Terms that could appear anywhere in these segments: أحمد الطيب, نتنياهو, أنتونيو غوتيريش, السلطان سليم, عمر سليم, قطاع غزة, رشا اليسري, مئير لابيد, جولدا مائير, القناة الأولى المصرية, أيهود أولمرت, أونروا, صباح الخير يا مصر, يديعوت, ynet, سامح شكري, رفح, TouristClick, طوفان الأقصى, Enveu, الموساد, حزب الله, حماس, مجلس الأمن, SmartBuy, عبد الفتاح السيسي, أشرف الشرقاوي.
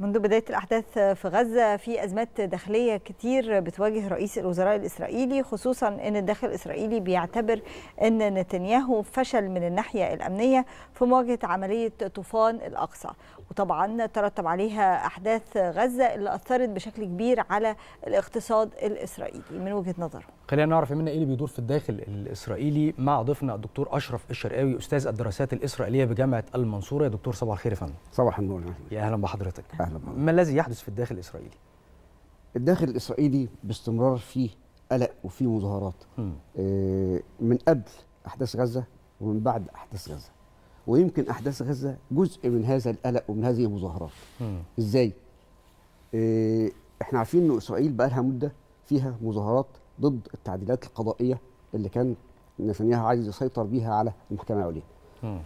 منذ بداية الأحداث في غزة في أزمات داخلية كتير بتواجه رئيس الوزراء الإسرائيلي، خصوصا أن الداخل الإسرائيلي بيعتبر أن نتنياهو فشل من الناحية الأمنية في مواجهة عملية طوفان الأقصى، وطبعا ترتب عليها أحداث غزة اللي أثرت بشكل كبير على الاقتصاد الإسرائيلي من وجهة نظره. خلينا نعرف مننا إيه اللي بيدور في الداخل الإسرائيلي مع ضيفنا الدكتور أشرف الشرقاوي، أستاذ الدراسات الإسرائيلية بجامعة المنصورة. يا دكتور صباح الخير يا فندم. صباح النور. يا أهلا بحضرتك. ما الذي يحدث في الداخل الإسرائيلي؟ الداخل الإسرائيلي باستمرار فيه قلق وفيه مظاهرات من قبل أحداث غزة ومن بعد أحداث غزة، ويمكن أحداث غزة جزء من هذا القلق ومن هذه المظاهرات. إزاي؟ إحنا عارفين إن إسرائيل بقى لها مدة فيها مظاهرات ضد التعديلات القضائية اللي كان نتنياهو عايز يسيطر بيها على المحكمة العليا.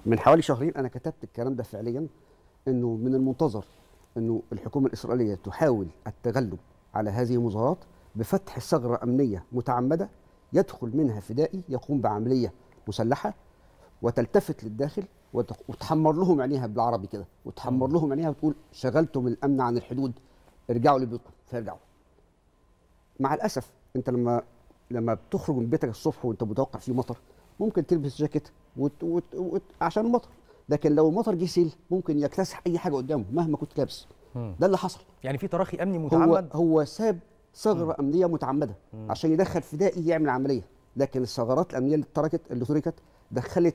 من حوالي شهرين أنا كتبت الكلام ده فعليا، إنه من المنتظر أنه الحكومة الإسرائيلية تحاول التغلب على هذه المظاهرات بفتح ثغرة أمنية متعمدة يدخل منها فدائي يقوم بعملية مسلحة وتلتفت للداخل وتحمر لهم عينيها، بالعربي كده، وتحمر لهم عينيها وتقول شغلتم الأمن عن الحدود، ارجعوا لبيوتكم، فيرجعوا. مع الأسف أنت لما بتخرج من بيتك الصبح وأنت متوقع فيه مطر ممكن تلبس جاكيت عشان المطر، لكن لو المطر جه سيل ممكن يكتسح اي حاجه قدامه مهما كنت لابس. ده اللي حصل. يعني في تراخي امني متعمد، هو ساب ثغره امنيه متعمده عشان يدخل فدائي يعمل عمليه، لكن الثغرات الامنيه اللي تركت دخلت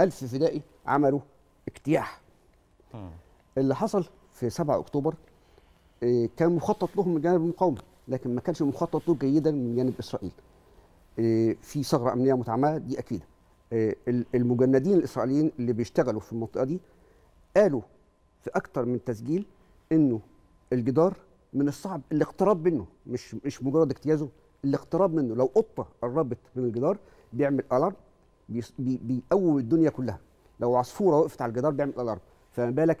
1000 فدائي عملوا اجتياح. اللي حصل في 7 اكتوبر كان مخطط لهم من جانب المقاومه، لكن ما كانش مخطط له جيدا من جانب اسرائيل. في ثغره امنيه متعمده دي اكيده. المجندين الإسرائيليين اللي بيشتغلوا في المنطقة دي قالوا في أكتر من تسجيل إنه الجدار من الصعب الاقتراب منه، مش مجرد اجتيازه، الاقتراب منه. لو قطة قربت من الجدار بيعمل ألارم بيقوي الدنيا كلها، لو عصفورة وقفت على الجدار بيعمل ألارم، فما بالك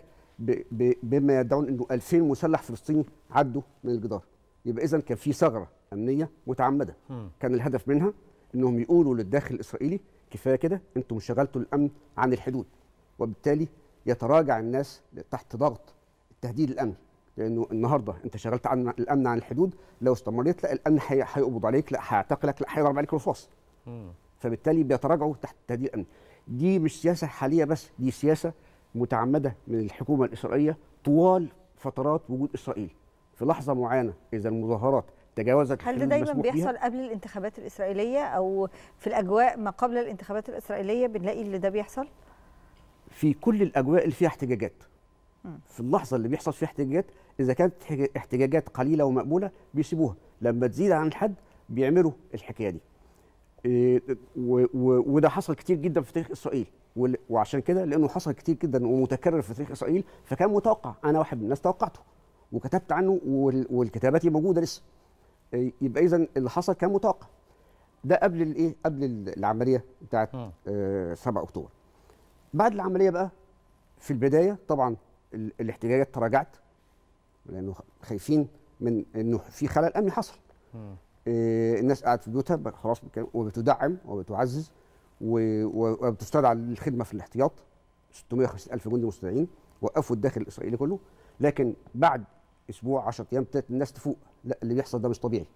بما يدعون إنه 2000 مسلح فلسطيني عدوا من الجدار. يبقى إذا كان في ثغرة أمنية متعمدة كان الهدف منها إنهم يقولوا للداخل الإسرائيلي كفايه كده، انتم شغلتوا الامن عن الحدود، وبالتالي يتراجع الناس تحت ضغط التهديد الامني، لانه النهارده انت شغلت عن الامن عن الحدود، لو استمريت لا الامن هيقبض عليك، لا هيعتقلك، لا هيضرب عليك رصاص. فبالتالي بيتراجعوا تحت التهديد الامني. دي مش سياسه حاليه بس، دي سياسه متعمده من الحكومه الاسرائيليه طوال فترات وجود اسرائيل. في لحظه معينه اذا المظاهرات تجاوزت، هل ده دايما بيحصل قبل الانتخابات الإسرائيلية أو في الأجواء ما قبل الانتخابات الإسرائيلية بنلاقي اللي ده بيحصل؟ في كل الأجواء اللي فيها احتجاجات، في اللحظة اللي بيحصل فيها احتجاجات، إذا كانت احتجاجات قليلة ومقبولة بيسيبوها، لما تزيد عن الحد بيعملوا الحكاية دي. وده حصل كتير جدا في تاريخ إسرائيل، وعشان كده لأنه حصل كتير جدا ومتكرر في تاريخ إسرائيل فكان متوقع. أنا واحد من الناس توقعته وكتبت عنه والكتاباتي موجودة لسه. يبقى اذا اللي حصل كان متوقع. ده قبل الايه؟ قبل العمليه بتاعت 7 اكتوبر. بعد العمليه بقى في البدايه طبعا الاحتجاجات تراجعت لانه خايفين من انه في خلل امني حصل. الناس قاعده في بيوتها خلاص، وبتدعم وبتعزز وبتستدعى للخدمه في الاحتياط. 650,000 جندي مستدعين، وقفوا الداخل الاسرائيلي كله، لكن بعد اسبوع 10 ايام ابتدت الناس تفوق، لا اللي بيحصل ده مش طبيعي.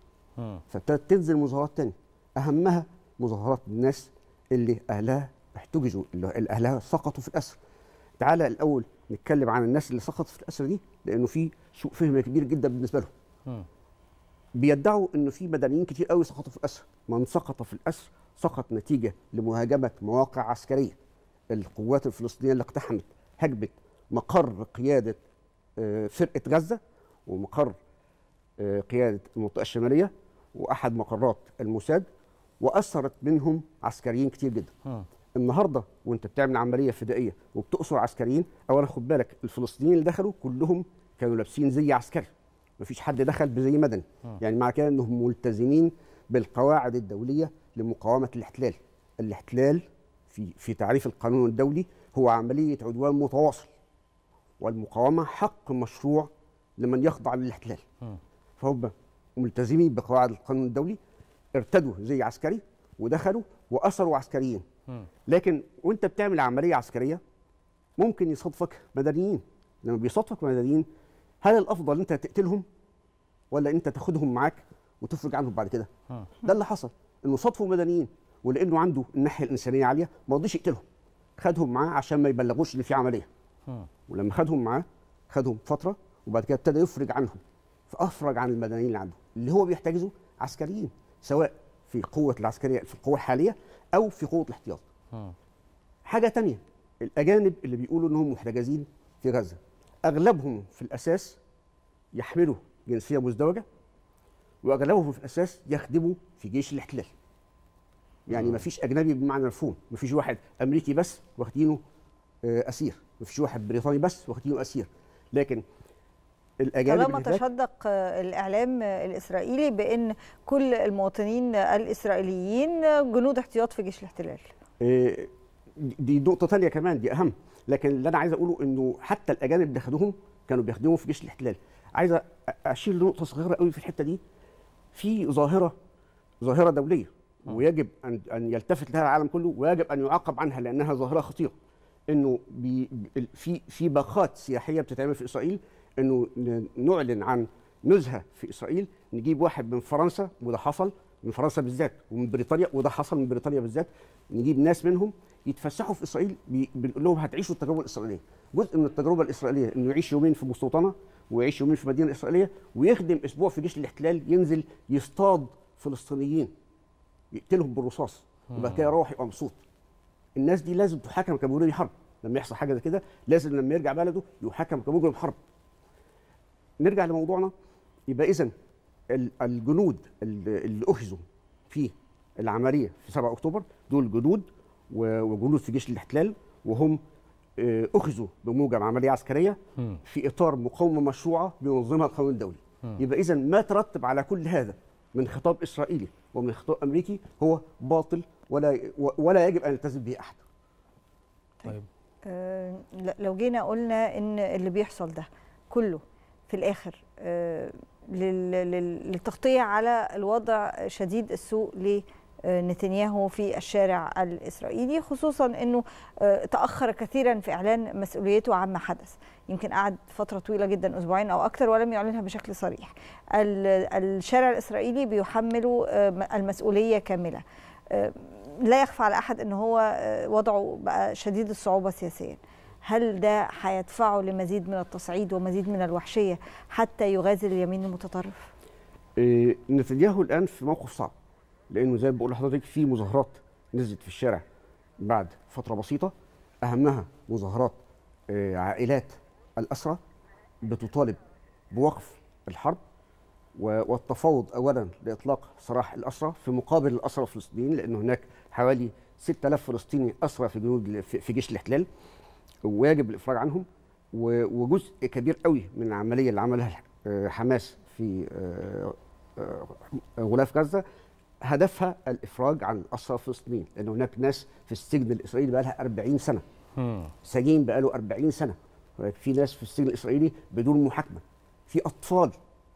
فابتدت تنزل مظاهرات تانية، اهمها مظاهرات الناس اللي اهلها احتجزوا، اللي اهلها سقطوا في الاسر. تعالى الاول نتكلم عن الناس اللي سقطت في الاسر دي، لانه في سوء فهم كبير جدا بالنسبه لهم. بيدعوا انه في مدنيين كتير قوي سقطوا في الاسر. من سقط في الاسر سقط نتيجه لمهاجمه مواقع عسكريه. القوات الفلسطينيه اللي اقتحمت هجمت مقر قياده فرقه غزه ومقر قيادة المنطقة الشمالية وأحد مقرات الموساد، وأثرت منهم عسكريين كتير جدا. النهاردة وأنت بتعمل عملية فدائية وبتأسر عسكريين، أولا خد بالك الفلسطينيين اللي دخلوا كلهم كانوا لابسين زي عسكري، مفيش حد دخل بزي مدني. يعني مع كده أنهم ملتزمين بالقواعد الدولية لمقاومة الاحتلال. الاحتلال في تعريف القانون الدولي هو عملية عدوان متواصل، والمقاومة حق مشروع لمن يخضع للاحتلال. فهم ملتزمين بقواعد القانون الدولي، ارتدوا زي عسكري ودخلوا وأسروا عسكريين. لكن وانت بتعمل عملية عسكرية ممكن يصادفك مدنيين، لما بيصادفك مدنيين هل الافضل انت تقتلهم ولا انت تاخدهم معاك وتفرج عنهم بعد كده؟ ده اللي حصل، انه صادفوا مدنيين ولانه عنده الناحيه الانسانيه عاليه ما رضيش يقتلهم، خدهم معاه عشان ما يبلغوش ان في عمليه. ولما خدهم معاه خدهم فتره وبعد كده ابتدى يفرج عنهم، فافرج عن المدنيين اللي عنده، اللي هو بيحتجزه عسكريين سواء في قوه العسكريه في القوه الحاليه او في قوه الاحتياط. حاجه ثانيه، الاجانب اللي بيقولوا انهم محتجزين في غزه اغلبهم في الاساس يحملوا جنسيه مزدوجه، واغلبهم في الاساس يخدموا في جيش الاحتلال. يعني ما فيش اجنبي بمعنى مفهوم، ما فيش واحد امريكي بس واخدينه اسير، ما فيش واحد بريطاني بس واخدينه اسير، لكن الاجانب. طالما تشدق الاعلام الاسرائيلي بان كل المواطنين الاسرائيليين جنود احتياط في جيش الاحتلال. دي نقطه ثانيه كمان، دي اهم، لكن اللي انا عايز اقوله انه حتى الاجانب اللي خدوهم كانوا بيخدموا في جيش الاحتلال. عايز اشير لنقطه صغيره قوي في الحته دي. في ظاهره دوليه ويجب ان يلتفت لها العالم كله ويجب ان يعاقب عنها لانها ظاهره خطيره، انه في باقات سياحيه بتتعمل في اسرائيل، انه نعلن عن نزهه في اسرائيل، نجيب واحد من فرنسا وده حصل، من فرنسا بالذات، ومن بريطانيا وده حصل، من بريطانيا بالذات، نجيب ناس منهم يتفسحوا في اسرائيل، بنقول لهم هتعيشوا التجربه الاسرائيليه. جزء من التجربه الاسرائيليه انه يعيش يومين في مستوطنه ويعيش يومين في مدينه اسرائيليه ويخدم اسبوع في جيش الاحتلال، ينزل يصطاد فلسطينيين يقتلهم بالرصاص وبعد كده يروح يبقى مبسوط. الناس دي لازم تحاكم كمجرم حرب، لما يحصل حاجه زي كده لازم لما يرجع بلده يحاكم كمجرم حرب. نرجع لموضوعنا، يبقى اذا الجنود اللي احزوا في العمليه في 7 اكتوبر دول جنود وجنود في جيش الاحتلال، وهم اخذوا بموجب عمليه عسكريه في اطار مقاومه مشروعه بينظمها القانون الدولي. يبقى اذا ما ترتب على كل هذا من خطاب اسرائيلي ومن خطاب امريكي هو باطل ولا يجب ان يلتزم به احد. طيب لو جينا قلنا ان اللي بيحصل ده كله في الاخر للتغطيه على الوضع شديد السوء لنتنياهو في الشارع الاسرائيلي، خصوصا انه تاخر كثيرا في اعلان مسؤوليته عما حدث، يمكن قعد فتره طويله جدا اسبوعين او اكثر ولم يعلنها بشكل صريح. الشارع الاسرائيلي بيحمله المسؤوليه كامله، لا يخفى على احد ان هو وضعه بقى شديد الصعوبه سياسيا. هل ده هيدفعه لمزيد من التصعيد ومزيد من الوحشية حتى يغازل اليمين المتطرف؟ نتنياهو الآن في موقف صعب، لأنه زي ما بقول لحضرتك في مظاهرات نزلت في الشارع بعد فترة بسيطة، أهمها مظاهرات عائلات الأسرى بتطالب بوقف الحرب والتفاوض أولا لإطلاق سراح الأسرى في مقابل الأسرى الفلسطينيين، لأن هناك حوالي 6000 فلسطيني أسرى في جنود في جيش الاحتلال ويجب الافراج عنهم. وجزء كبير قوي من العمليه اللي عملها حماس في غلاف غزه هدفها الافراج عن الاسرى الفلسطينيين، لان هناك ناس في السجن الاسرائيلي بقى لها 40 سنه. سجين بقى له 40 سنه، في ناس في السجن الاسرائيلي بدون محاكمه، في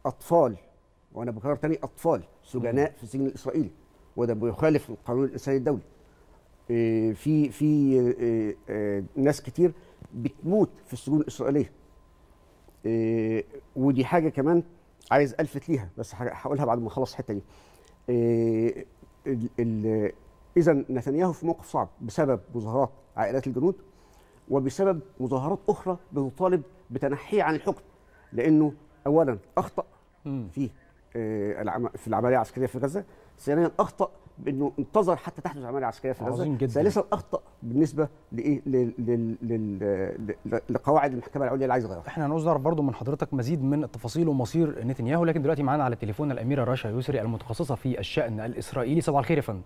اطفال، وانا بكرر تاني اطفال سجناء في السجن الاسرائيلي، وده بيخالف القانون الانساني الدولي. في ناس كتير بتموت في السجون الاسرائيليه، ودي حاجه كمان عايز الفت ليها بس هقولها بعد ما اخلص الحته دي. اذا نتنياهو في موقف صعب بسبب مظاهرات عائلات الجنود وبسبب مظاهرات اخرى بتطالب بتنحيه عن الحكم، لانه اولا اخطا في العمليه العسكريه في غزه، ثانيا اخطا بانه انتظر حتى تحدث عمليه عسكريه في غزه، ثالثا اخطا بالنسبه لايه لقواعد المحكمه العليا اللي عايز يغيرها. احنا هنعوز نعرف برضه من حضرتك مزيد من التفاصيل ومصير نتنياهو، لكن دلوقتي معانا على التليفون الاميره رشا اليسري المتخصصه في الشان الاسرائيلي. صباح الخير يا فندم.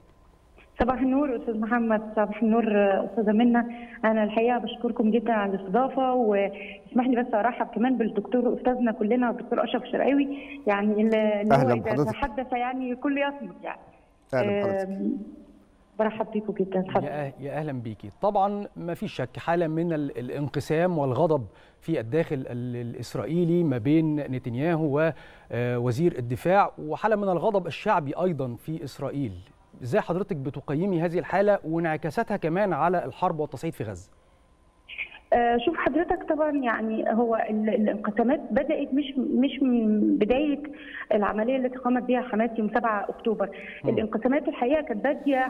صباح النور استاذ محمد، صباح النور استاذه منى. انا الحقيقه بشكركم جدا على الاستضافه، واسمح لي بس ارحب كمان بالدكتور استاذنا كلنا الدكتور اشرف الشرقاوي، يعني اللي هو يتحدث يعني الكل يصمت يعني. برحب بيكوا جدا. يا اهلا بيكي. طبعا ما فيش شك حاله من الانقسام والغضب في الداخل الاسرائيلي ما بين نتنياهو ووزير الدفاع، وحاله من الغضب الشعبي ايضا في اسرائيل. ازاي حضرتك بتقيمي هذه الحاله وانعكاساتها كمان على الحرب والتصعيد في غزه؟ شوف حضرتك طبعا يعني هو الانقسامات بدات مش من بدايه العمليه التي قامت بها حماس يوم 7 اكتوبر، الانقسامات الحقيقه كانت باديه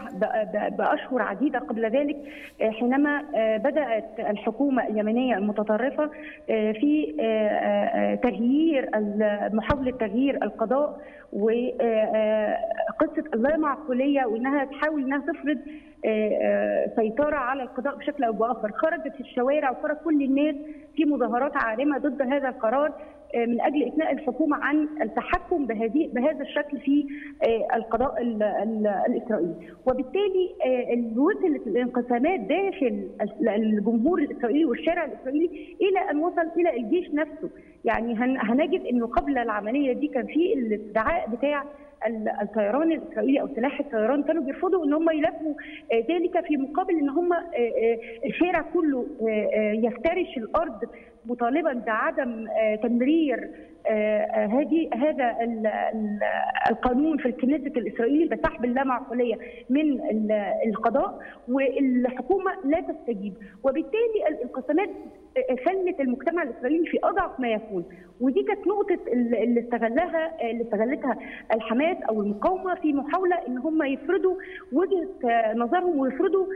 باشهر عديده قبل ذلك، حينما بدات الحكومه اليمنيه المتطرفه في تغيير محاوله تغيير القضاء وقصه اللامعقوليه وانها تحاول انها تفرض سيطرة على القضاء بشكل أو بآخر. خرجت في الشوارع وخرج كل الناس في مظاهرات عارمة ضد هذا القرار من أجل إثناء الحكومة عن التحكم بهذا الشكل في القضاء الإسرائيلي، وبالتالي وصلت الانقسامات داخل الجمهور الإسرائيلي والشارع الإسرائيلي إلى أن وصل إلى الجيش نفسه. يعني هنجد أنه قبل العملية دي كان في الادعاء بتاع الطيران الاسرائيلي او سلاح الطيران، كانوا بيرفضوا ان هم يلافوا ذلك في مقابل ان هم الشارع كله يفترش الارض مطالبا بعدم تمرير هذا القانون في الكنيست الاسرائيلي بسحب اللامعقوليه من القضاء، والحكومه لا تستجيب، وبالتالي الانقسامات خلت المجتمع الاسرائيلي في اضعف ما يكون، ودي كانت نقطه اللي استغلتها الحماس او المقاومه في محاوله ان هم يفرضوا وجهه نظرهم ويفرضوا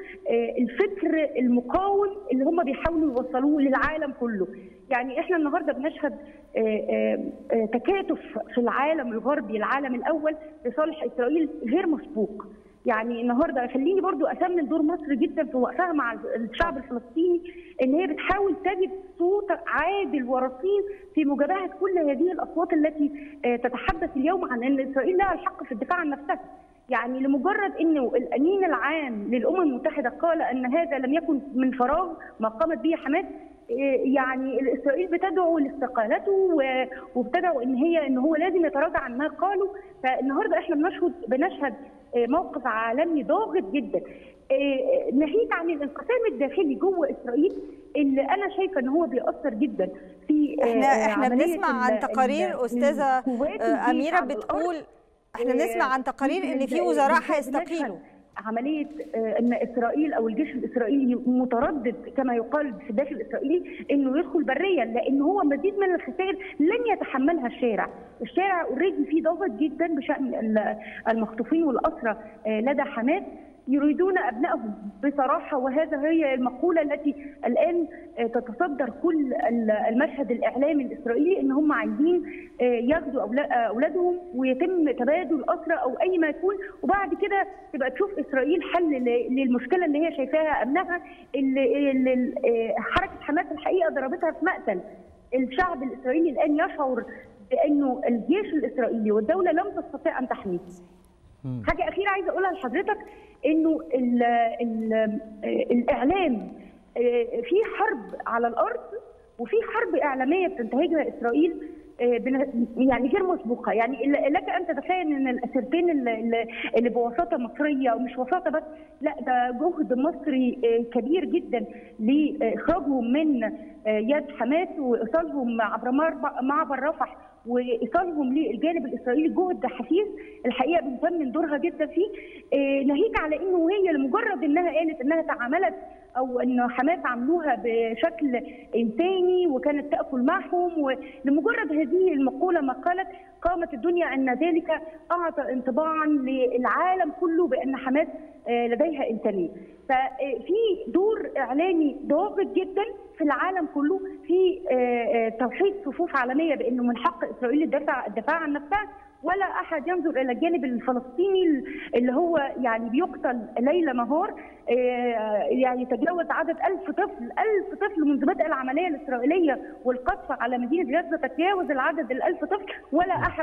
الفكر المقاوم اللي هم بيحاولوا يوصلوه للعالم كله. يعني احنا النهارده بنشهد تكاتف في العالم الغربي، العالم الاول لصالح اسرائيل غير مسبوق. يعني النهارده خليني برضو اثمن دور مصر جدا في وقفها مع الشعب الفلسطيني، ان هي بتحاول تجد صوت عادل ورصين في مجابهه كل هذه الاصوات التي تتحدث اليوم عن ان اسرائيل لها الحق في الدفاع عن نفسها. يعني لمجرد انه الامين العام للامم المتحده قال ان هذا لم يكن من فراغ ما قامت به حماس، يعني اسرائيل بتدعو لاستقالته وبتدعو ان هو لازم يتراجع عن ما قاله. فالنهارده احنا بنشهد موقف عالمي ضاغط جدا. ناهيك عن الانقسام الداخلي جوه اسرائيل اللي انا شايفه ان هو بيأثر جدا في احنا بنسمع عن تقارير استاذه اميره بتقول احنا بنسمع عن تقارير ان في وزراء هيستقيلوا. عمليه ان اسرائيل او الجيش الاسرائيلي متردد كما يقال في الداخل الاسرائيلي انه يدخل بريا، لان هو مزيد من الخسائر لن يتحملها الشارع اوريدي فيه ضغط جدا بشان المخطوفين والاسرى لدى حماس، يريدون ابنائهم بصراحه، وهذا هي المقوله التي الان تتصدر كل المشهد الاعلامي الاسرائيلي، ان هم عايزين ياخدوا اولادهم ويتم تبادل اسرى او اي ما يكون، وبعد كده تبقى تشوف اسرائيل حل للمشكله اللي هي شايفاها امنها. اللي حركه حماس الحقيقه ضربتها في مقتل. الشعب الاسرائيلي الان يشعر بانه الجيش الاسرائيلي والدوله لم تستطيع ان تحميه. حاجه اخيره عايزه اقولها لحضرتك، انه الاعلام في حرب على الارض وفي حرب اعلاميه بتنتهجها اسرائيل يعني غير مسبوقه. يعني لك ان تتخيل ان الاسيرتين اللي بوساطه مصريه ومش وساطه بس، لا ده جهد مصري كبير جدا لاخراجهم من يد حماس وايصالهم عبر معبر رفح وايصالهم للجانب الاسرائيلي، جهد حثيث الحقيقه بنثمن دورها جدا فيه. ناهيك على انه وهي لمجرد انها قالت انها تعاملت او ان حماس عملوها بشكل انساني وكانت تاكل معهم، ولمجرد هذه المقوله ما قالت قامت الدنيا ان ذلك اعطى انطباعا للعالم كله بان حماس لديها انسانيه. ففي دور اعلامي ضاغط جدا في العالم كله في توحيد صفوف عالميه بانه من حق اسرائيل الدفاع عن نفسها، ولا احد ينظر الى الجانب الفلسطيني اللي هو يعني بيقتل ليل نهار. يعني تجاوز عدد 1000 طفل منذ بدء العمليه الاسرائيليه والقصف على مدينه غزه، تجاوز العدد 1000 طفل،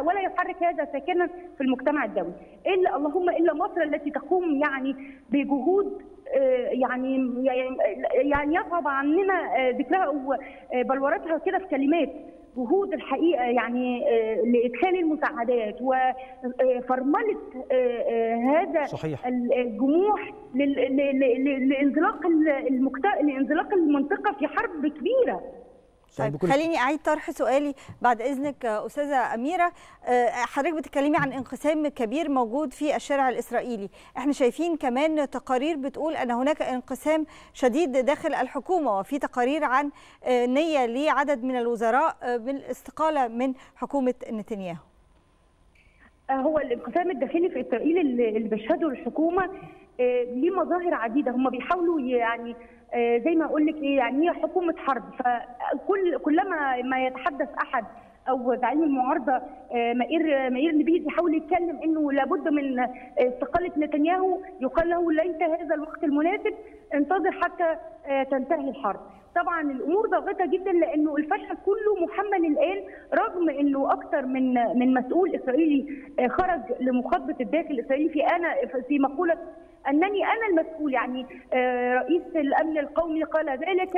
ولا يحرك هذا ساكنا في المجتمع الدولي، الا اللهم الا مصر التي تقوم يعني بجهود يعني يصعب عننا ذكرها وبلورتها كده في كلمات. جهود الحقيقه يعني لادخال المساعدات وفرمله هذا صحيح. الجموح لانزلاق المنطقه في حرب كبيره. طيب خليني أعيد طرح سؤالي بعد إذنك أستاذة أميرة. حضرتك بتتكلمي عن انقسام كبير موجود في الشارع الإسرائيلي، احنا شايفين كمان تقارير بتقول أن هناك انقسام شديد داخل الحكومة، وفي تقارير عن نية لعدد من الوزراء بالاستقالة من حكومة نتنياهو. هو الانقسام الداخلي في إسرائيل اللي بيشهده الحكومة ليه مظاهر عديدة. هم بيحاولوا يعني زي ما اقول لك ايه، يعني هي حكومه حرب، فكل كلما يتحدث احد او زعيم المعارضه مئير لابيد يحاول يتكلم انه لابد من استقاله نتنياهو، يقال له ليس هذا الوقت المناسب، انتظر حتى تنتهي الحرب. طبعا الامور ضاغطه جدا لانه الفشل كله محمل الان، رغم انه اكثر من مسؤول اسرائيلي خرج لمخاطبه الداخل الاسرائيلي في مقوله أنني أنا المسؤول، يعني رئيس الأمن القومي قال ذلك،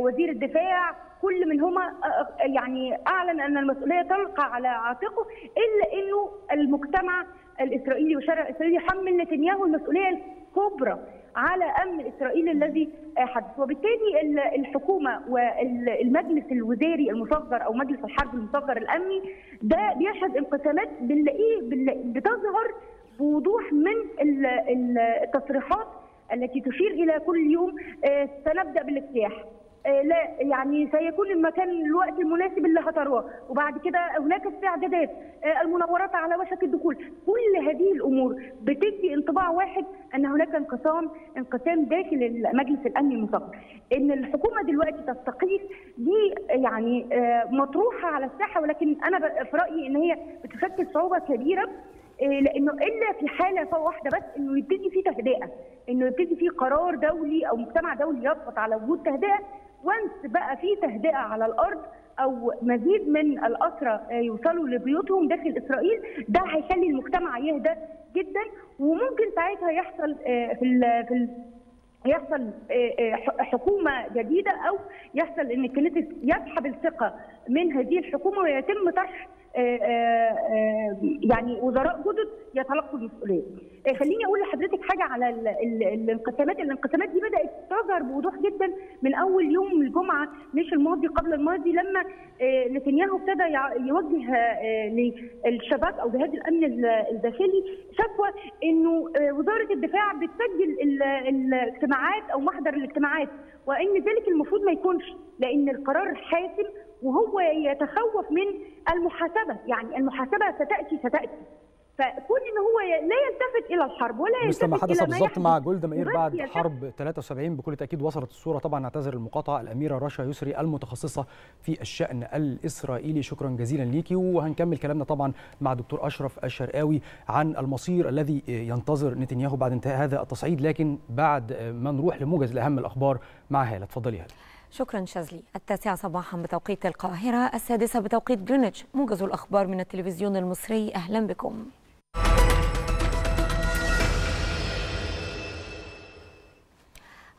وزير الدفاع، كل منهما يعني أعلن أن المسؤولية تلقى على عاتقه، إلا أنه المجتمع الإسرائيلي والشارع الإسرائيلي حمل نتنياهو المسؤولية الكبرى على أمن إسرائيل الذي حدث. وبالتالي الحكومة والمجلس الوزاري المصغر أو مجلس الحرب المصغر الأمني ده بيشهد انقسامات بنلاقيه بتظهر بوضوح من التصريحات التي تشير الى كل يوم سنبدا بالاجتياح، لا يعني سيكون المكان الوقت المناسب اللي هتروه، وبعد كده هناك استعدادات، المناورات على وشك الدخول، كل هذه الامور بتدي انطباع واحد ان هناك انقسام داخل المجلس الامني المصغر. ان الحكومه دلوقتي تستقيل دي يعني مطروحه على الساحه، ولكن انا في رايي ان هي بتشكل صعوبه كبيره، لانه الا في حاله واحده بس، انه يبتدي في تهدئه، انه يبتدي في قرار دولي او مجتمع دولي يضغط على وجود تهدئه. وانس بقى في تهدئه على الارض او مزيد من الاسرى يوصلوا لبيوتهم داخل اسرائيل، ده هيخلي المجتمع يهدى جدا، وممكن ساعتها يحصل يحصل حكومه جديده، او يحصل ان الكنيست يسحب الثقه من هذه الحكومه ويتم طرح يعني وزراء جدد يتلقوا المسؤوليه. خليني اقول لحضرتك حاجه على الانقسامات. الانقسامات دي بدات تظهر بوضوح جدا من اول يوم الجمعه، مش الماضي قبل الماضي، لما نتنياهو ابتدى يوجه للشباب او جهاز الامن الداخلي شكوى انه وزاره الدفاع بتسجل الاجتماعات او محضر الاجتماعات، وان ذلك المفروض ما يكونش، لان القرار حاسم، وهو يتخوف من المحاسبه، يعني المحاسبه ستاتي. فكون ان هو لا يلتفت الى الحرب ولا يلتفت الى ما حدث بالظبط مع جولدا مائير بعد حرب 73، بكل تاكيد وصلت الصوره. طبعا نعتذر المقاطعه. الاميره رشا يسري المتخصصه في الشان الاسرائيلي، شكرا جزيلا ليكي، وهنكمل كلامنا طبعا مع دكتور اشرف الشرقاوي عن المصير الذي ينتظر نتنياهو بعد انتهاء هذا التصعيد، لكن بعد ما نروح لموجز لاهم الاخبار مع هاله. اتفضلي هاله. شكرا شاذلي. 9 صباحا بتوقيت القاهره، 6 بتوقيت جرينتش، موجز الاخبار من التلفزيون المصري، اهلا بكم.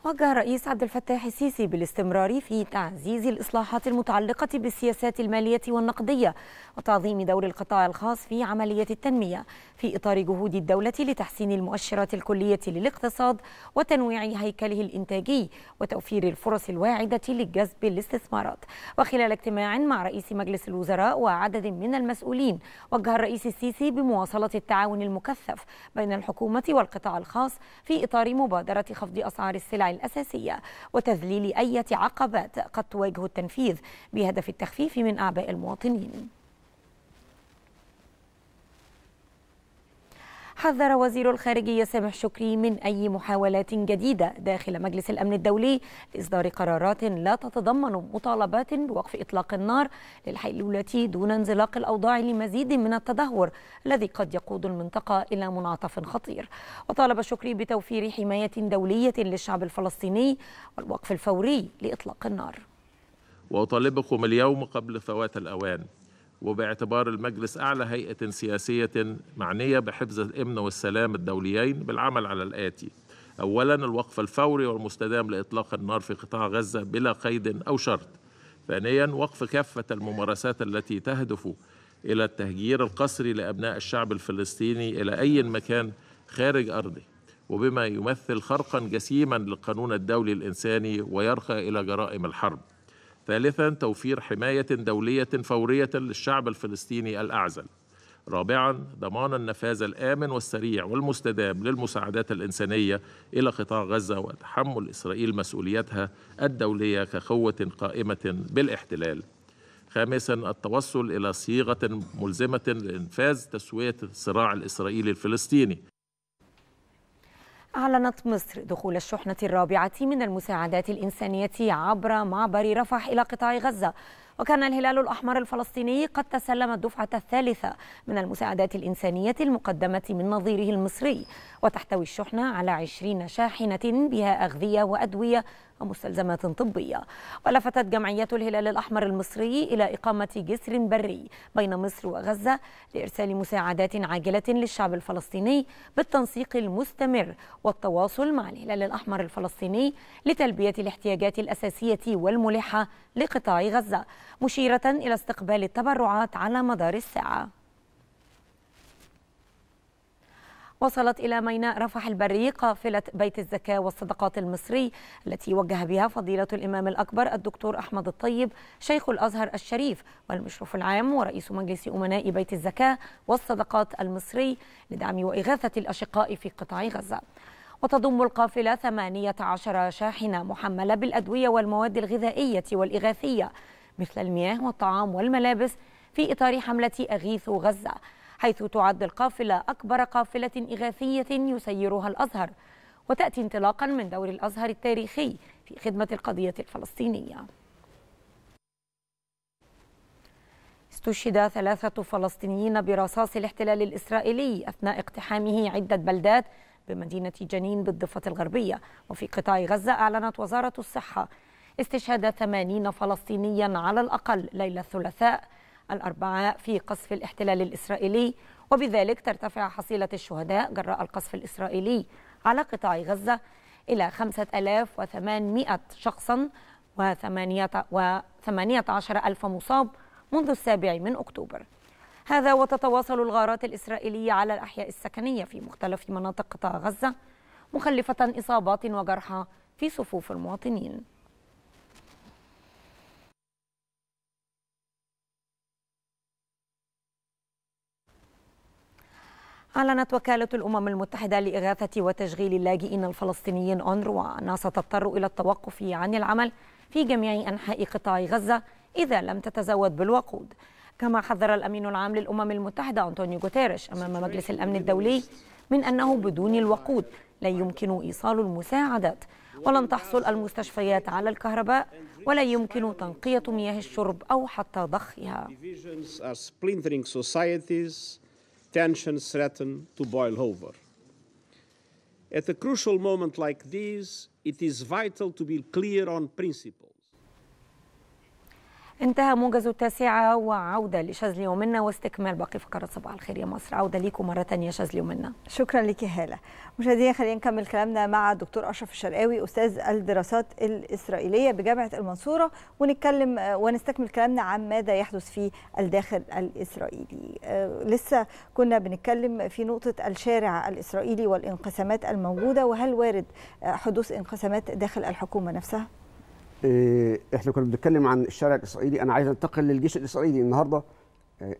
وجه الرئيس عبد الفتاح السيسي بالاستمرار في تعزيز الإصلاحات المتعلقة بالسياسات المالية والنقدية وتعظيم دور القطاع الخاص في عملية التنمية في إطار جهود الدولة لتحسين المؤشرات الكلية للاقتصاد وتنويع هيكله الإنتاجي وتوفير الفرص الواعدة لجذب الاستثمارات. وخلال اجتماع مع رئيس مجلس الوزراء وعدد من المسؤولين، وجه الرئيس السيسي بمواصلة التعاون المكثف بين الحكومة والقطاع الخاص في إطار مبادرة خفض أسعار السلع الأساسية وتذليل أي عقبات قد تواجه التنفيذ بهدف التخفيف من أعباء المواطنين. حذر وزير الخارجية سامح شكري من أي محاولات جديدة داخل مجلس الأمن الدولي لإصدار قرارات لا تتضمن مطالبات بوقف إطلاق النار للحيلولة دون انزلاق الأوضاع لمزيد من التدهور الذي قد يقود المنطقة إلى منعطف خطير. وطالب شكري بتوفير حماية دولية للشعب الفلسطيني والوقف الفوري لإطلاق النار. وأطالبكم اليوم قبل فوات الأوان، وباعتبار المجلس أعلى هيئة سياسية معنية بحفظ الأمن والسلام الدوليين، بالعمل على الآتي: أولاً الوقف الفوري والمستدام لإطلاق النار في قطاع غزة بلا قيد أو شرط. ثانياً وقف كافة الممارسات التي تهدف إلى التهجير القسري لأبناء الشعب الفلسطيني إلى أي مكان خارج أرضه، وبما يمثل خرقاً جسيماً للقانون الدولي الإنساني ويرقى إلى جرائم الحرب. ثالثاً توفير حماية دولية فورية للشعب الفلسطيني الأعزل. رابعاً ضمان النفاذ الآمن والسريع والمستدام للمساعدات الإنسانية إلى قطاع غزة وتحمل إسرائيل مسؤوليتها الدولية كقوة قائمة بالاحتلال. خامساً التوصل إلى صيغة ملزمة لإنفاذ تسوية الصراع الإسرائيلي الفلسطيني. أعلنت مصر دخول الشحنة الرابعة من المساعدات الإنسانية عبر معبر رفح إلى قطاع غزة، وكان الهلال الأحمر الفلسطيني قد تسلم الدفعة الثالثة من المساعدات الإنسانية المقدمة من نظيره المصري، وتحتوي الشحنة على 20 شاحنة بها أغذية وأدوية ومستلزمات طبية. ولفتت جمعية الهلال الأحمر المصري إلى إقامة جسر بري بين مصر وغزة لإرسال مساعدات عاجلة للشعب الفلسطيني بالتنسيق المستمر والتواصل مع الهلال الأحمر الفلسطيني لتلبية الاحتياجات الأساسية والملحة لقطاع غزة، مشيرة إلى استقبال التبرعات على مدار الساعة. وصلت إلى ميناء رفح البري قافلة بيت الزكاة والصدقات المصري التي وجه بها فضيلة الإمام الأكبر الدكتور أحمد الطيب شيخ الأزهر الشريف والمشرف العام ورئيس مجلس أمناء بيت الزكاة والصدقات المصري لدعم وإغاثة الأشقاء في قطاع غزة. وتضم القافلة 18 شاحنة محملة بالأدوية والمواد الغذائية والإغاثية مثل المياه والطعام والملابس في إطار حملة أغيث غزة، حيث تعد القافلة أكبر قافلة إغاثية يسيرها الأزهر، وتأتي انطلاقا من دور الأزهر التاريخي في خدمة القضية الفلسطينية. استشهد 3 فلسطينيين برصاص الاحتلال الإسرائيلي أثناء اقتحامه عدة بلدات بمدينة جنين بالضفة الغربية. وفي قطاع غزة أعلنت وزارة الصحة استشهاد 80 فلسطينيا على الأقل ليلة الثلاثاء الأربعاء في قصف الاحتلال الإسرائيلي، وبذلك ترتفع حصيلة الشهداء جراء القصف الإسرائيلي على قطاع غزة إلى 5800 شخصا و18000 مصاب منذ 7 أكتوبر. هذا وتتواصل الغارات الإسرائيلية على الأحياء السكنية في مختلف مناطق قطاع غزة، مخلفة إصابات وجرحى في صفوف المواطنين. أعلنت وكالة الأمم المتحدة لإغاثة وتشغيل اللاجئين الفلسطينيين أونروا أنها ستضطر إلى التوقف عن العمل في جميع أنحاء قطاع غزة إذا لم تتزود بالوقود، كما حذر الأمين العام للأمم المتحدة أنتونيو غوتيريش أمام مجلس الأمن الدولي من أنه بدون الوقود لا يمكن إيصال المساعدات، ولن تحصل المستشفيات على الكهرباء، ولا يمكن تنقية مياه الشرب أو حتى ضخها. Tensions threaten to boil over. At a crucial moment like this, it is vital to be clear on principles. انتهى موجز التاسعة، وعودة لشاذلي ومنى واستكمال باقي فقرات صباح الخير يا مصر. عودة ليكم مرة ثانية شاذلي ومنى. شكرا لك هالة. مشاهدينا خلينا نكمل كلامنا مع الدكتور أشرف الشرقاوي أستاذ الدراسات الإسرائيلية بجامعة المنصورة، ونتكلم ونستكمل كلامنا عن ماذا يحدث في الداخل الإسرائيلي. لسه كنا بنتكلم في نقطة الشارع الإسرائيلي والانقسامات الموجودة، وهل وارد حدوث انقسامات داخل الحكومة نفسها؟ احنا كنا بنتكلم عن الشارع الاسرائيلي، انا عايز انتقل للجيش الاسرائيلي. النهارده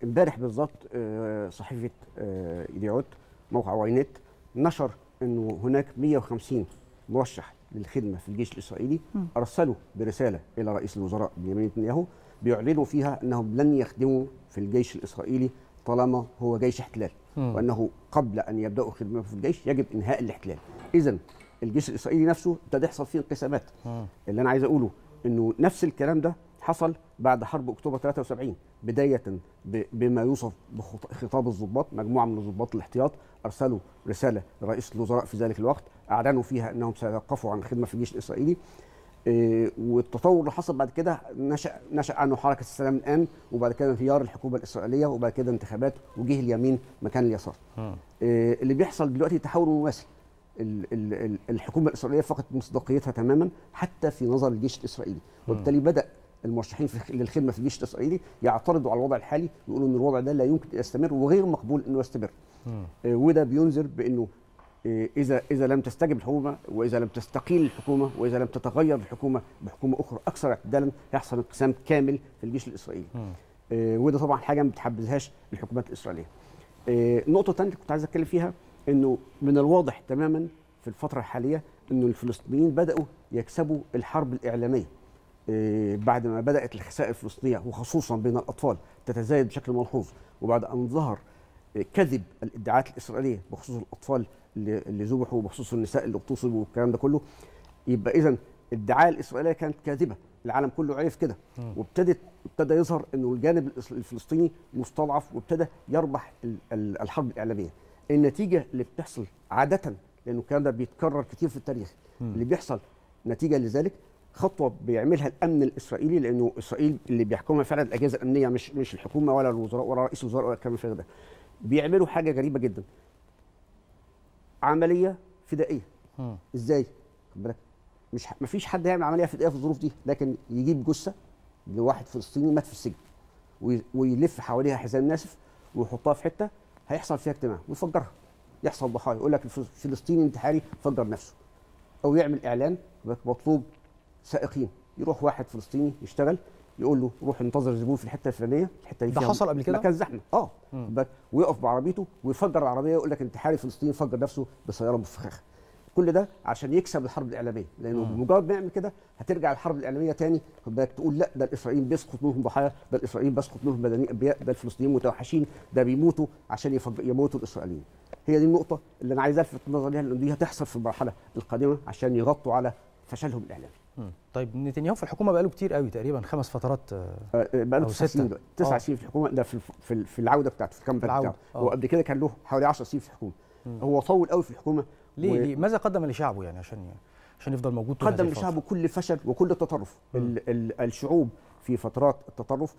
امبارح بالظبط صحيفه يديعوت موقع ynet نشر انه هناك 150 مرشح للخدمه في الجيش الاسرائيلي ارسلوا برساله الى رئيس الوزراء بنيامين نتنياهو بيعلنوا فيها انهم لن يخدموا في الجيش الاسرائيلي طالما هو جيش احتلال، وانه قبل ان يبداوا خدمه في الجيش يجب انهاء الاحتلال. اذا الجيش الاسرائيلي نفسه ابتدى يحصل فيه انقسامات. اللي انا عايز اقوله انه نفس الكلام ده حصل بعد حرب اكتوبر 73، بدايه بما يوصف بخطاب الضباط. مجموعه من الضباط الاحتياط ارسلوا رساله لرئيس الوزراء في ذلك الوقت اعلنوا فيها انهم سيتوقفوا عن الخدمه في الجيش الاسرائيلي. والتطور اللي حصل بعد كده نشأ عنه حركه السلام الان، وبعد كده انهيار الحكومه الاسرائيليه، وبعد كده انتخابات وجه اليمين مكان اليسار. اللي بيحصل دلوقتي تحول مماثل. الحكومه الاسرائيليه فقدت مصداقيتها تماما حتى في نظر الجيش الاسرائيلي، وبالتالي بدا المرشحين للخدمه في الجيش الاسرائيلي يعترضوا على الوضع الحالي، يقولوا ان الوضع ده لا يمكن ان يستمر وغير مقبول انه يستمر. وده بينذر بانه إذا لم تستجب الحكومة وإذا لم تستقيل الحكومة وإذا لم تتغير الحكومة بحكومة أخرى أكثر اعتدالا هيحصل انقسام كامل في الجيش الإسرائيلي. وده طبعا حاجة ما بتحبذهاش الحكومات الإسرائيلية. نقطة تانية كنت عايز أتكلم فيها إنه من الواضح تماما في الفترة الحالية إنه الفلسطينيين بدأوا يكسبوا الحرب الإعلامية بعد ما بدأت الخسائر الفلسطينية وخصوصا بين الأطفال تتزايد بشكل ملحوظ، وبعد أن ظهر كذب الادعاءات الإسرائيلية بخصوص الأطفال اللي ذبحوا وبخصوص النساء اللي اغتصبوا والكلام ده كله. يبقى إذا الدعاية الإسرائيلية كانت كاذبة، العالم كله عرف كده، وابتدى يظهر إنه الجانب الفلسطيني مستضعف وابتدى يربح الحرب الإعلامية. النتيجة اللي بتحصل عادة، لأنه الكلام ده بيتكرر كتير في التاريخ، اللي بيحصل نتيجة لذلك خطوة بيعملها الأمن الإسرائيلي، لأنه إسرائيل اللي بيحكمها فعلا الأجهزة الأمنية مش الحكومة ولا الوزراء ولا رئيس الوزراء ولا الكلام ده. بيعملوا حاجة غريبة جدا، عملية فدائية. إزاي؟ خد بالك، مفيش حد هيعمل عملية فدائية في الظروف دي، لكن يجيب جثة لواحد فلسطيني مات في السجن ويلف حواليها حزام ناسف ويحطها في حتة هيحصل فيها اجتماع ويفجرها، يحصل ضحايا، يقول لك الفلسطيني انتحاري فجر نفسه، أو يعمل إعلان مطلوب سائقين، يروح واحد فلسطيني يشتغل يقول له روح انتظر زبون في الحته الفلانيه، الحته دي ده حصل قبل كده؟ كان زحمه ويقف بعربيته ويفجر العربيه يقول لك انتحاري فلسطيني فجر نفسه بسياره مفخخه. كل ده عشان يكسب الحرب الاعلاميه، لانه بمجرد ما يعمل كده هترجع الحرب الاعلاميه تاني، خد بالك، تقول لا ده الاسرائيليين بيسقط منهم ضحايا، ده الاسرائيليين بيسقط منهم مدنيين ابرياء، ده الفلسطينيين متوحشين، ده بيموتوا عشان يموتوا الاسرائيليين. هي دي النقطه اللي انا عايز الفت النظر ليها، لان دي هتحصل في المرحله القادمه عشان يغطوا على فشلهم الاعلامي. طيب نتنياهو في الحكومه بقاله كتير قوي، تقريبا 5 فترات، بقاله 9 سنين دلوقتي، 9 سنين في الحكومه، ده في العوده بتاعته، في الكامب بتاعته. هو قبل كده كان له حوالي 10 سنين في الحكومه. هو طول قوي في الحكومه. ليه ماذا قدم لشعبه يعني عشان يفضل موجود طول؟ قدم لشعبه كل فشل وكل تطرف. الشعوب في فترات التطرف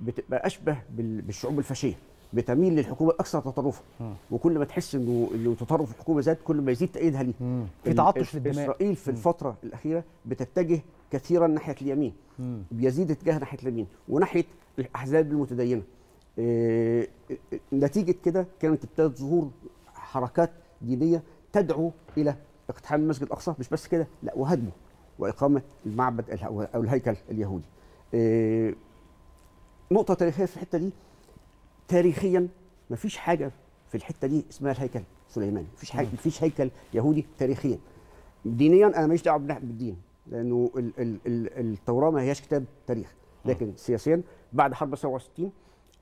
بتبقى اشبه بالشعوب الفاشيه، بتميل للحكومه الاكثر تطرفا، وكل ما تحس انه تطرف الحكومه زاد كل ما يزيد تأييدها ليه. في تعطش للدماء. اسرائيل في الفتره الاخيره بتتجه كثيرا ناحيه اليمين، بيزيد اتجاه ناحيه اليمين وناحيه الاحزاب المتدينه. نتيجه كده كانت ابتدت ظهور حركات دينيه تدعو الى اقتحام المسجد الاقصى، مش بس كده، لا وهدمه، واقامه المعبد او الهيكل اليهودي. نقطه تاريخيه في الحته دي، تاريخيا مفيش حاجه في الحته دي اسمها الهيكل سليماني، مفيش هيكل يهودي تاريخيا. دينيا انا ماليش دعوه بالدين، لانه التوراه ما هياش كتاب تاريخ، لكن سياسيا بعد حرب 67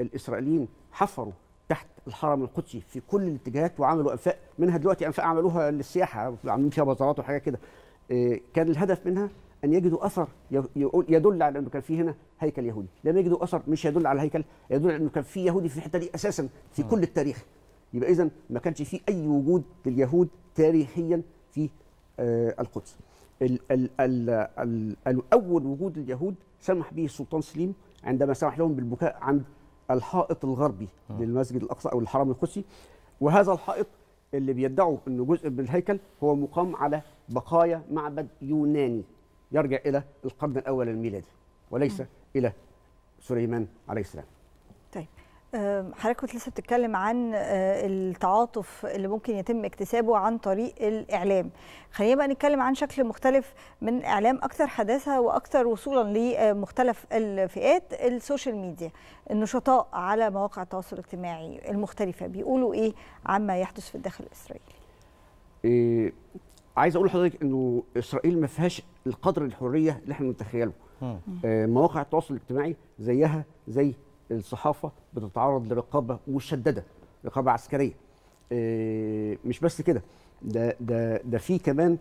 الاسرائيليين حفروا تحت الحرم القدسي في كل الاتجاهات وعملوا انفاق، منها دلوقتي انفاق عملوها للسياحه، عاملين فيها بازارات وحاجات كده. كان الهدف منها أن يجدوا أثر يدل على أنه كان في هنا هيكل يهودي، لما يجدوا أثر مش يدل على هيكل، يدل على أنه كان في يهودي في الحتة دي أساساً في كل التاريخ. يبقى إذن ما كانش في أي وجود لليهود تاريخياً في القدس. أول وجود لليهود سمح به السلطان سليم عندما سمح لهم بالبكاء عند الحائط الغربي للمسجد الأقصى أو الحرم القدسي، وهذا الحائط اللي بيدعوا أنه جزء من الهيكل هو مقام على بقايا معبد يوناني يرجع إلى القرن الأول الميلادي وليس إلى سليمان عليه السلام. طيب حضرتك كنت لسه بتتكلم عن التعاطف اللي ممكن يتم اكتسابه عن طريق الإعلام. خلينا بقى نتكلم عن شكل مختلف من إعلام أكثر حداثة وأكثر وصولا لمختلف الفئات، السوشيال ميديا. النشطاء على مواقع التواصل الاجتماعي المختلفة بيقولوا إيه عما يحدث في الداخل الإسرائيلي؟ عايز اقول لحضرتك انه اسرائيل ما فيهاش القدر الحريه اللي احنا متخيله. مواقع التواصل الاجتماعي زيها زي الصحافه، بتتعرض لرقابه مشدده، رقابه عسكريه. مش بس كده، ده في كمان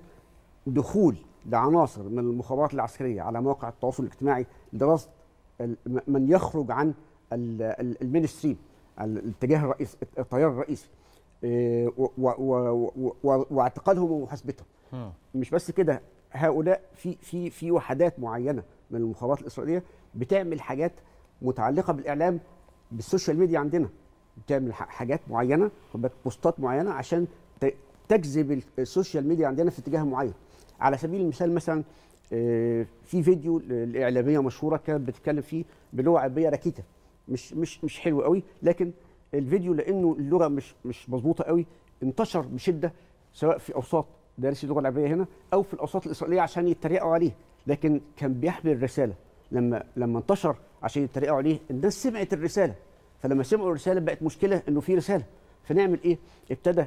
دخول لعناصر من المخابرات العسكريه على مواقع التواصل الاجتماعي لدراسه من يخرج عن المينستريم، الاتجاه الرئيسي، التيار الرئيسي، واعتقالهم ومحاسبتهم. مش بس كده، هؤلاء في وحدات معينه من المخابرات الاسرائيليه بتعمل حاجات متعلقه بالاعلام بالسوشيال ميديا، عندنا بتعمل حاجات معينه، بوستات معينه عشان تجذب السوشيال ميديا عندنا في اتجاه معين. على سبيل المثال مثلا في فيديو الاعلاميه مشهوره كانت بتتكلم فيه بلغه عربيه ركيكه، مش حلو قوي، لكن الفيديو لانه اللغه مش مظبوطه قوي انتشر بشده سواء في اوساط دارس اللغه العبريه هنا او في الاوساط الاسرائيليه عشان يتريقوا عليه، لكن كان بيحمل الرساله. لما انتشر عشان يتريقوا عليه، الناس سمعت الرساله، فلما سمعوا الرساله بقت مشكله انه في رساله، فنعمل ايه؟ ابتدى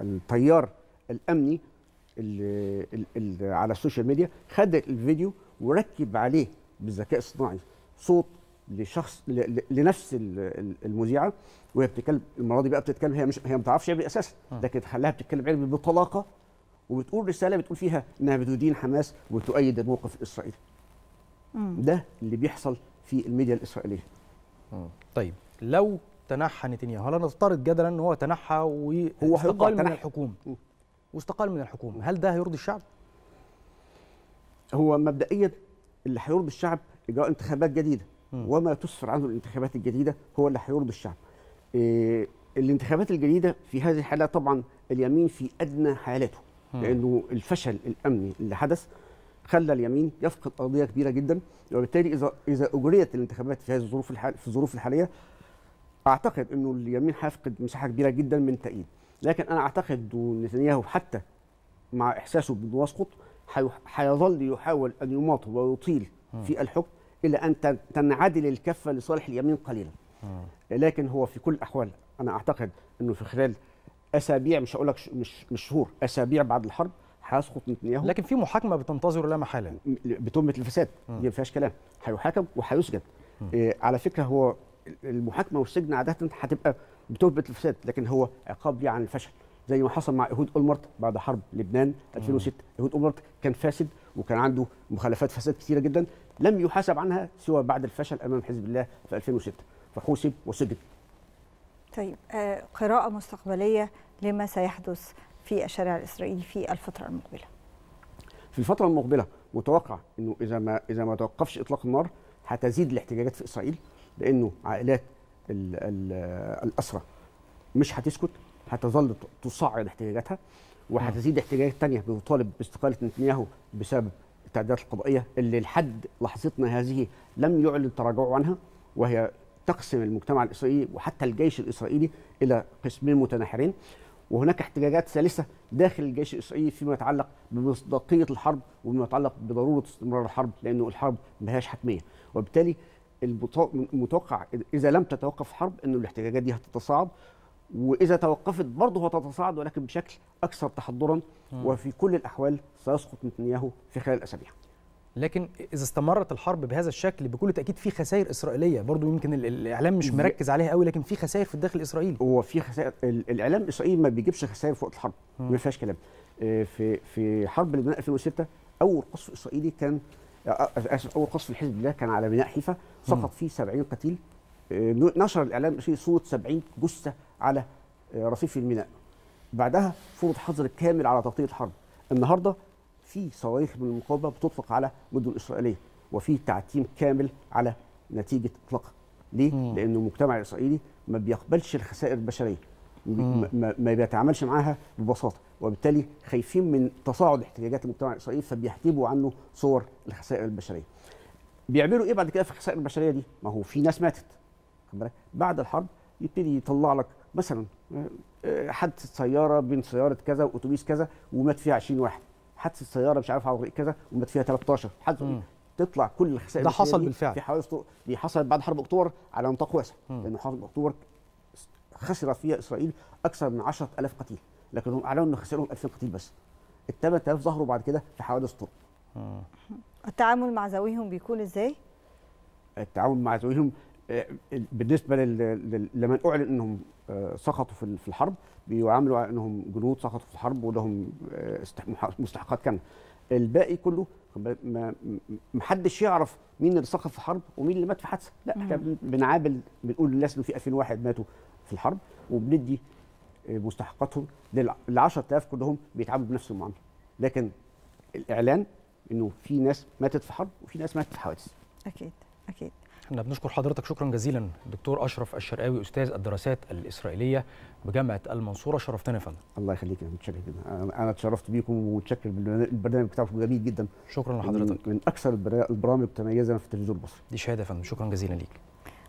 التيار الامني اللي على السوشيال ميديا خد الفيديو وركب عليه بالذكاء الصناعي صوت لشخص لنفس المذيعه وهي بتتكلم. المره دي بقى بتتكلم، هي ما بتعرفش عربي اساسا، لكن خلاها بتتكلم عربي بطلاقه وبتقول رساله بتقول فيها انها بتدين حماس وتؤيد الموقف الاسرائيلي. ده اللي بيحصل في الميديا الاسرائيليه. طيب لو تنحى نتنياهو، هل نفترض جدلا ان هو تنحى واستقال من الحكومه هل ده هيرضي الشعب؟ هو مبدئيا اللي هيرضي الشعب اجراء انتخابات جديده، وما تسفر عنه الانتخابات الجديده هو اللي هيرضي الشعب. الانتخابات الجديده في هذه الحاله طبعا اليمين في ادنى حالاته، لانه الفشل الامني اللي حدث خلى اليمين يفقد ارضيه كبيره جدا، وبالتالي اذا اجريت الانتخابات في هذه الظروف الحاليه اعتقد انه اليمين هيفقد مساحه كبيره جدا من تأييد. لكن انا اعتقد نتنياهو حتى مع احساسه بانه يسقط هيظل يحاول ان يماطل ويطيل في الحكم الى ان تنعدل الكفه لصالح اليمين قليلا. لكن هو في كل الاحوال انا اعتقد انه في خلال اسابيع، مش هقول لك مش شهور، اسابيع بعد الحرب هيسقط نتنياهو. لكن في محاكمه بتنتظر لا محاله بتهمه الفساد، دي ما فيهاش كلام، هيحاكم وهيسجن. على فكره هو المحاكمه والسجن عاده هتبقى بتهمه الفساد، لكن هو عقاب ليه عن الفشل، زي ما حصل مع أيهود أولمرت بعد حرب لبنان 2006. أيهود أولمرت كان فاسد وكان عنده مخالفات فساد كثيره جدا لم يحاسب عنها سوى بعد الفشل امام حزب الله في 2006، فحوسب وسجن. طيب قراءة مستقبلية لما سيحدث في الشارع الإسرائيلي في الفترة المقبلة. في الفترة المقبلة متوقع انه اذا ما توقفش اطلاق النار هتزيد الاحتجاجات في إسرائيل، لانه عائلات الأسرى مش هتسكت، هتظل تصعد احتجاجاتها، وهتزيد احتجاجات ثانيه بتطالب باستقالة نتنياهو بسبب التعديلات القضائية اللي لحد لحظتنا هذه لم يعلن تراجعه عنها، وهي تقسم المجتمع الإسرائيلي وحتى الجيش الإسرائيلي إلى قسمين متناحرين. وهناك احتجاجات ثالثة داخل الجيش الإسرائيلي فيما يتعلق بمصداقية الحرب وفيما يتعلق بضرورة استمرار الحرب، لأنه الحرب ملهاش حتمية، وبالتالي المتوقع إذا لم تتوقف الحرب أن الاحتجاجات دي هتتصاعد، وإذا توقفت برضه هتتصاعد ولكن بشكل أكثر تحضرا، وفي كل الأحوال سيسقط نتنياهو في خلال أسابيع. لكن إذا استمرت الحرب بهذا الشكل بكل تأكيد في خسائر إسرائيلية، برضه يمكن الإعلام مش مركز عليها قوي، لكن في خسائر في الداخل الإسرائيلي. هو في خسائر، الإعلام الإسرائيلي ما بيجيبش خسائر في وقت الحرب، ما فيهاش كلام. في حرب لبنان 2006 أول قصف إسرائيلي كان، آسف، أول قصف الحزب الله كان على ميناء حيفا، سقط فيه 70 قتيل. نشر الإعلام الإسرائيلي صورة 70 جثة على رصيف الميناء، بعدها فرض حظر كامل على تغطية الحرب. النهارده في صواريخ من المقاومه بتطلق على مدن اسرائيليه، وفي تعتيم كامل على نتيجه اطلاقها. ليه؟ لانه المجتمع الاسرائيلي ما بيقبلش الخسائر البشريه، ما بيتعاملش معاها ببساطه، وبالتالي خايفين من تصاعد احتجاجات المجتمع الاسرائيلي فبيحجبوا عنه صور الخسائر البشريه. بيعملوا ايه بعد كده في الخسائر البشريه دي؟ ما هو في ناس ماتت، خد بالك، بعد الحرب يبتدي يطلع لك مثلا حادثه سياره بين سياره كذا واتوبيس كذا ومات فيها 20 واحد، حادثه سياره مش عارف على طريق كذا ومات فيها 13 حادثه، تطلع كل الخسائر. ده حصل بالفعل في حوادث طرق، دي حصلت بعد حرب اكتوبر على نطاق واسع، لان حرب اكتوبر خسرت فيها اسرائيل اكثر من 10000 قتيل، لكن هم اعلنوا ان خسرهم 2000 قتيل بس، ال 8000 ظهروا بعد كده في حوادث طرق. التعامل مع ذويهم بيكون ازاي؟ التعامل مع ذويهم بالنسبه لمن اعلن انهم سقطوا في الحرب بيعاملوا على انهم جنود سقطوا في الحرب ولهم مستحقات كامله. الباقي كله محدش يعرف مين اللي سقط في الحرب ومين اللي مات في حادثه، لا احنا بنعابل، بنقول للناس انه في 2000 واحد ماتوا في الحرب وبندي مستحقاتهم لل 10000 كلهم بيتعاملوا بنفس المعامله، لكن الاعلان انه في ناس ماتت في حرب وفي ناس ماتت في حوادث. اكيد اكيد. احنا بنشكر حضرتك شكرا جزيلا دكتور أشرف الشرقاوي، أستاذ الدراسات الإسرائيلية بجامعة المنصورة، شرفتنا يا فندم. الله يخليك، انا متشكر جدا، انا اتشرفت بيكم ومتشكر بالبرنامج بتاعكم جميل جدا. شكرا لحضرتك، من اكثر البرامج تميزا في التلفزيون المصري. دي شهادة يا فندم، شكرا جزيلا ليك.